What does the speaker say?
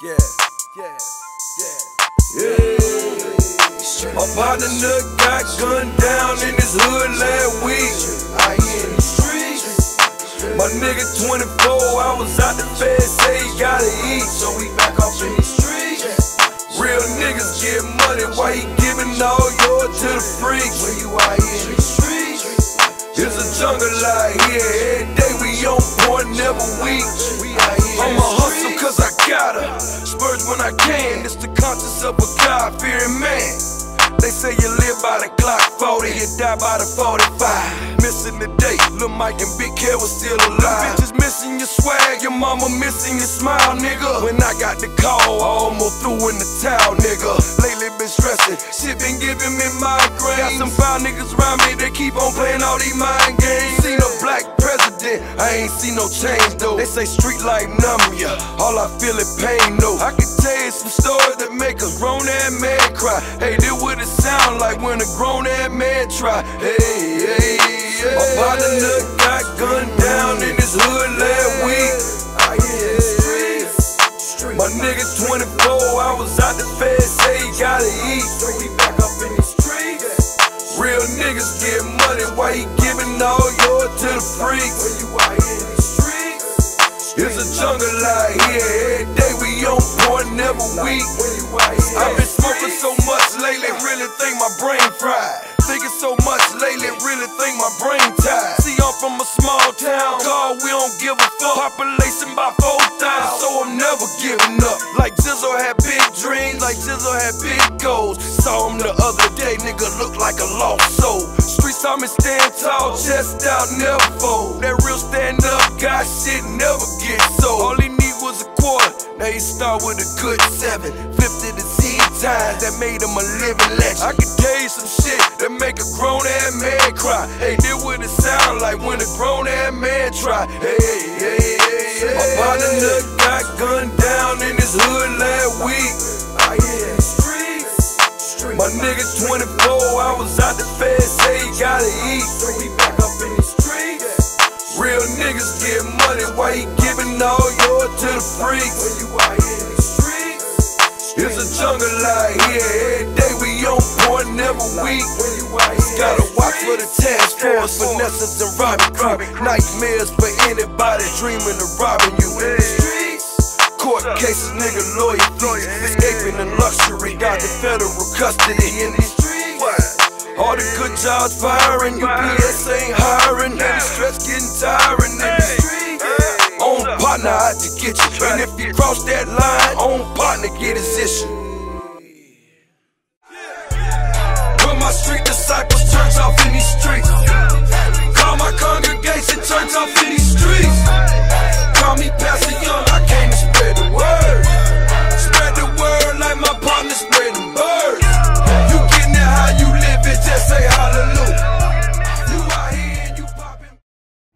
Yeah. My partner got gunned down in this hood last week. I in the streets. My nigga 24, I was out the fed, say he gotta eat, so we back off in the streets. Real niggas get money, why he giving all yours to the freaks? When you out here in the streets, it's a jungle out here. Every day we on point, never weak. I'ma hustle cause I gotta, spurge when I can. It's the conscience of a God-fearing man. They say you live by the Glock 40, you die by the 45. Missing the date, Lil Mike and Big K was still alive. Bitches missing your swag, your mama missing your smile, nigga. When I got the call, I almost threw in the towel, nigga. Lately been stressing, shit been giving me migraines. Got some foul niggas around me, they keep on playing all these mind games. Seen a black president, I ain't seen no change though. They say street life numb ya, all I feel is pain, no. I can tell you some stories that make a grown-ass man cry. Hey, this what it sound like when a grown-ass man try. Hey. My partner got gunned down in this hood last week. My nigga 24, I was out the fed, say he gotta eat. So we back up in the streets. Real niggas get money, why he giving all yours to the freaks? When you out here in the streets, it's a jungle out here. Every day we on point, never weak. I've been smoking so much lately, really think my brain fried. Thinking so much lately, really think my brain tired. See, I'm from a small town, God, we don't give a fuck. Population by 4,000, so I'm never giving up. Like Jizzle had big dreams, like Jizzle had big goals. Saw him the other day, nigga look like a lost soul. Streets saw me stand tall, chest out, never fold. That real stand up guy shit never gets sold. All he need was a quarter, now he start with a good 7. 50 to see times that made him a living legend. I can tell you some shit that make a grown-ass man cry. Hey, this what it sound like when a grown-ass man try. Hey. My partner got gunned down in this hood last week. My nigga 24, I was out the fed, say he gotta eat. So we back up in the streets. Real niggas get money, why he giving all yours to the freaks? When you out here in the streets, it's a jungle out here. Every day we on point, never weak. Gotta watch for the task force, finessers and robbery. Nightmares for anybody dreaming of robbing you in the streets. Court cases, nigga, lawyer fees, escaping in luxury. Got the federal custody in the streets. All the good jobs firing, UPS ain't hiring, and the stress getting tiring in the street. Own partner out to get you, and if you cross that line, own partner get his issue.